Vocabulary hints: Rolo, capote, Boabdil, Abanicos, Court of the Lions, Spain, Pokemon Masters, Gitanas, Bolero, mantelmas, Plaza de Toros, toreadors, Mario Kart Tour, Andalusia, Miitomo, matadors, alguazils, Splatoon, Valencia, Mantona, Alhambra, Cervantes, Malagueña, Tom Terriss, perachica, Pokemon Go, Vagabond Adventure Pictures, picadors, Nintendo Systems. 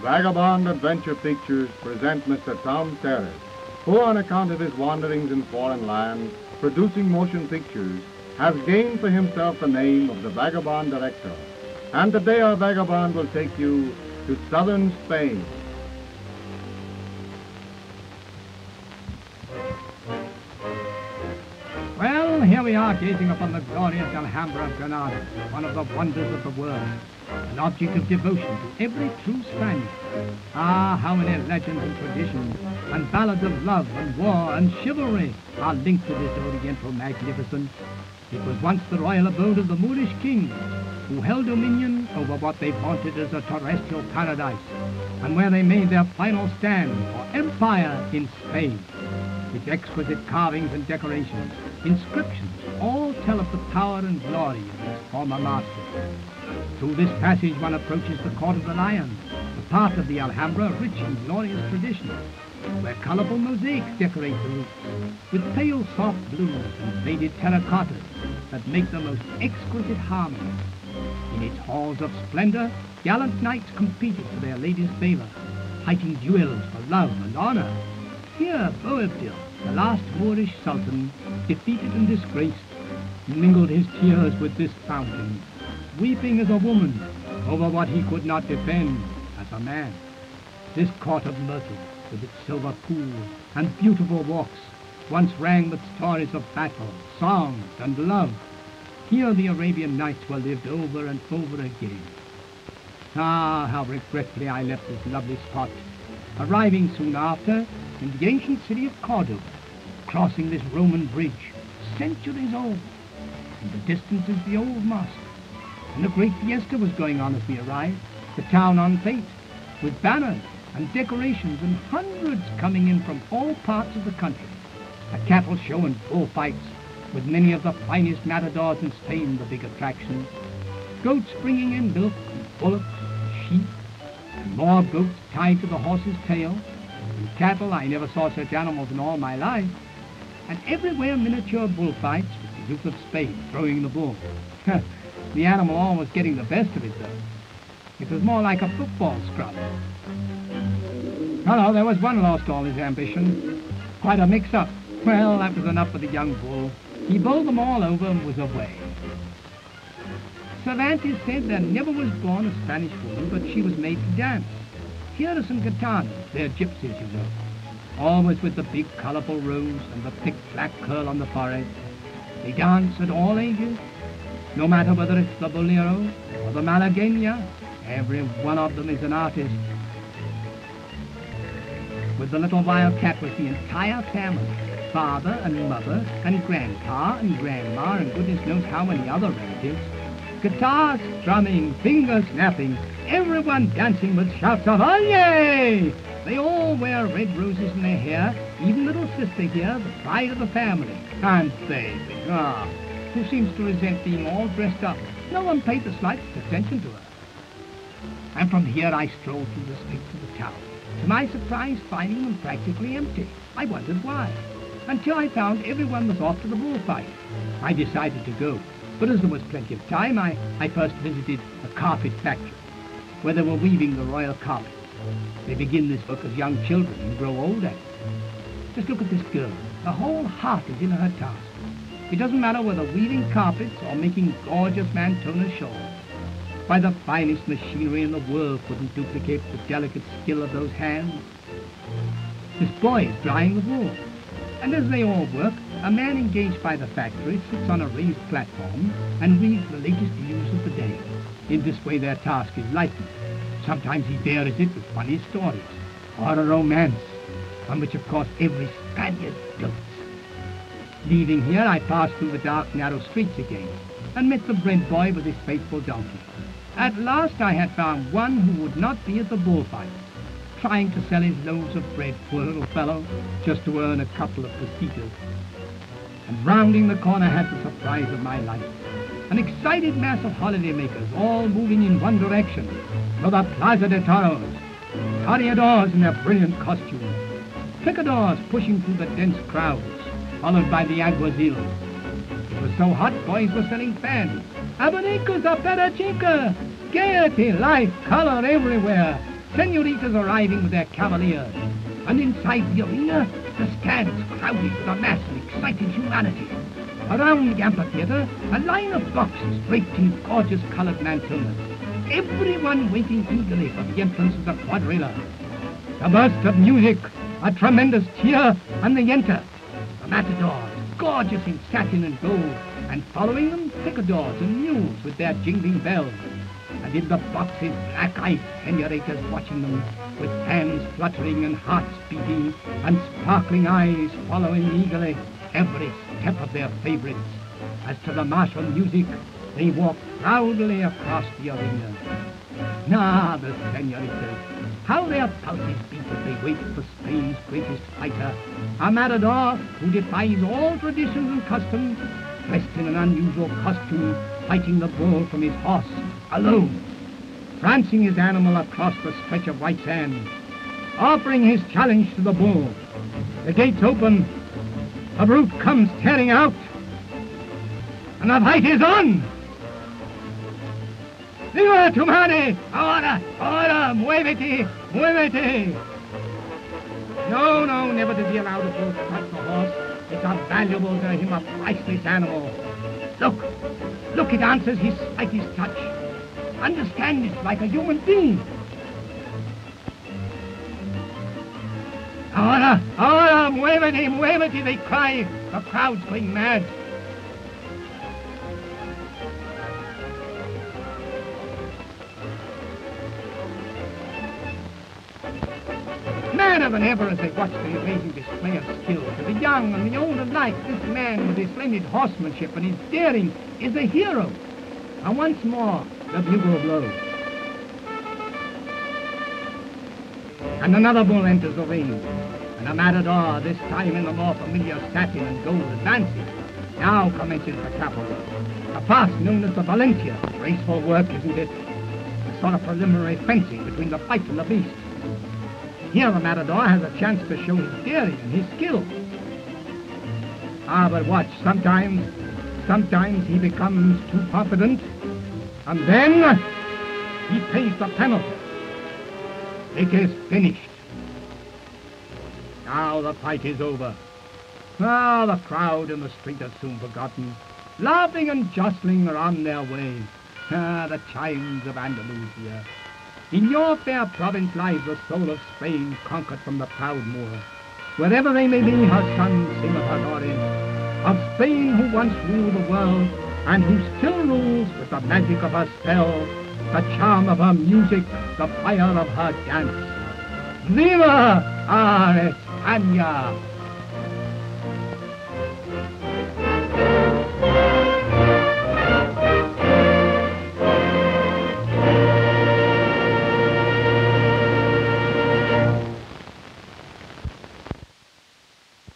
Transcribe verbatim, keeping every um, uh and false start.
Vagabond Adventure Pictures present Mister Tom Terriss, who on account of his wanderings in foreign lands, producing motion pictures, has gained for himself the name of the Vagabond Director. And today our Vagabond will take you to southern Spain. Well, here we are gazing upon the glorious Alhambra of Granada, one of the wonders of the world, an object of devotion to every true Spaniard. Ah, how many legends and traditions, and ballads of love and war and chivalry are linked to this oriental magnificence. It was once the royal abode of the Moorish kings, who held dominion over what they vaunted as a terrestrial paradise, and where they made their final stand for empire in Spain. Its exquisite carvings and decorations, inscriptions, all tell of the power and glory of its former master. Through this passage one approaches the Court of the Lions, a part of the Alhambra rich in glorious tradition, where colorful mosaics decorate the roofs, with pale soft blues and faded terracottas that make the most exquisite harmony. In its halls of splendor, gallant knights competed for their ladies' favor, fighting duels for love and honor. Here, Boabdil, the last Moorish sultan, defeated and disgraced, mingled his tears with this fountain, weeping as a woman over what he could not defend as a man. This court of myrtle, with its silver pool and beautiful walks, once rang with stories of battle, songs, and love. Here the Arabian Nights were lived over and over again. Ah, how regretfully I left this lovely spot, arriving soon after in the ancient city of Cordova, crossing this Roman bridge, centuries old. In the distance is the old mosque, and a great fiesta was going on as we arrived, the town on fete, with banners and decorations and hundreds coming in from all parts of the country. A cattle show and bullfights, with many of the finest matadors in Spain the big attraction. Goats bringing in milk and bullocks, sheep, and more goats tied to the horse's tail, and cattle. I never saw such animals in all my life. And everywhere miniature bullfights with the Duke of Spain throwing the bull. The animal always getting the best of it, though. It was more like a football scrum. Hello, there was one lost all his ambition. Quite a mix-up. Well, that was enough for the young bull. He bowled them all over and was away. Cervantes said there never was born a Spanish woman, but she was made to dance. Here are some Gitanas, they're gypsies, you know. Always with the big colorful rose and the thick black curl on the forehead. They dance at all ages. No matter whether it's the Bolero or the Malagueña, every one of them is an artist. With the little wildcat was the entire family, father and mother and grandpa and grandma and goodness knows how many other relatives. Guitar strumming, finger snapping, everyone dancing with shouts of "Oye!" They all wear red roses in their hair, even little sister here, the pride of the family. And baby, ah, who seems to resent being all dressed up. No one paid the slightest attention to her. And from here I strolled through the streets of the town, to my surprise finding them practically empty. I wondered why, until I found everyone was off to the bullfight. I decided to go, but as there was plenty of time, I, I first visited a carpet factory, where they were weaving the royal carpets. They begin this work as young children and grow old at it. Just look at this girl. Her whole heart is in her task. It doesn't matter whether weaving carpets or making gorgeous Mantona shawls. Why, the finest machinery in the world couldn't duplicate the delicate skill of those hands. This boy is drying the wool. And as they all work, a man engaged by the factory sits on a raised platform and reads the latest news of the day. In this way their task is lightened. Sometimes he varies it with funny stories, or a romance, on which of course every Spaniard dotes. Leaving here, I passed through the dark, narrow streets again, and met the bread boy with his faithful donkey. At last I had found one who would not be at the bullfight, trying to sell his loaves of bread, poor little fellow, just to earn a couple of pesetas. And rounding the corner had the surprise of my life, an excited mass of holidaymakers, all moving in one direction, to the Plaza de Toros, toreadors in their brilliant costumes, picadors pushing through the dense crowds, followed by the alguazils. It was so hot, boys were selling fans. Abanicos, perachica! Gaiety, life, color everywhere. senoritas arriving with their cavaliers. And inside the arena, the stands crowded with a mass of excited humanity. Around the amphitheatre, a line of boxes draped in gorgeous coloured mantelmas. Everyone waiting eagerly for the entrance of the quadrilla. A burst of music, a tremendous cheer, and they enter. The matadors, gorgeous in satin and gold, and following them, picadors and mules with their jingling bells. And in the boxes, black-eyed senoritas watching them, with hands fluttering and hearts beating, and sparkling eyes following eagerly every step of their favorites. As to the martial music, they walk proudly across the arena. Nah, the senoritas, how their pulses beat as they wait for Spain's greatest fighter, a matador who defies all traditions and customs, dressed in an unusual costume, fighting the bull from his horse, alone, prancing his animal across the stretch of white sand, offering his challenge to the bull. The gates open, the brute comes tearing out, and the fight is on! ¡Viva tu madre! ¡Ahora! ¡Ahora! ¡Muévete! ¡Muévete! No, no, never to be allowed to pull strut the horse. It's invaluable to him, a priceless animal. Look! Look, it answers his slightest touch. Understand it like a human being. Ahora! Ahora! ¡Muévete! ¡Muévete! They cry. The crowd's going mad. Than ever as they watched the amazing display of skill. To the young and the old alike, this man with his splendid horsemanship and his daring is a hero. And once more, the bugle blows. And another bull enters the ring. And a matador, this time in the more familiar satin and gold advances, now commences the capote, a pass known as the Valencia. Graceful work, isn't it? A sort of preliminary fencing between the fight and the beast. Here the matador has a chance to show his daring and his skill. Ah, but watch, sometimes, sometimes he becomes too confident, and then he pays the penalty. It is finished. Now the fight is over. Ah, the crowd in the street are soon forgotten. Laughing and jostling are on their way. Ah, the chimes of Andalusia. In your fair province lies the soul of Spain, conquered from the proud Moor. Wherever they may be, her sons sing of her glories, of Spain who once ruled the world, and who still rules with the magic of her spell, the charm of her music, the fire of her dance. Viva our España!